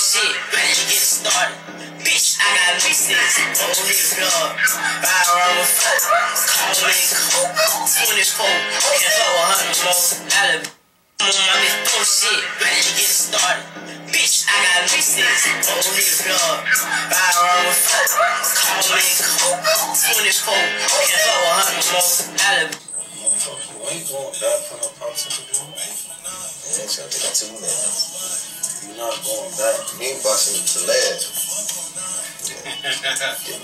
shit when you get started. Bitch, I got reasons. On his blood. Buy around with folks. Call me coke. 24. Can't blow 100 more. I be full shit when you get started. Bitch, I got reasons. On his blood. Buy around with folks. Call me coke. 24. Can't blow 100 more. I ain't going to die for no props. Yeah, it's gonna take 2 minutes. You're not going back. You ain't busting to last. Yeah. Getting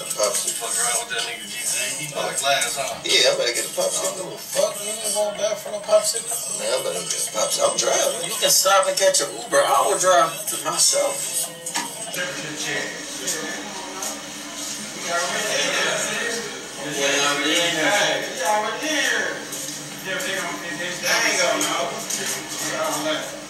the popsicle. Fuck around with that nigga GZ. He bought glass, huh? Yeah, I better get the popsicle. Fuck, you ain't going back for no popsicle? Man, I better get the popsicle. I'm driving. You can stop and catch an Uber. I will drive to myself. Yeah, I'm in here. I ain't gonna know.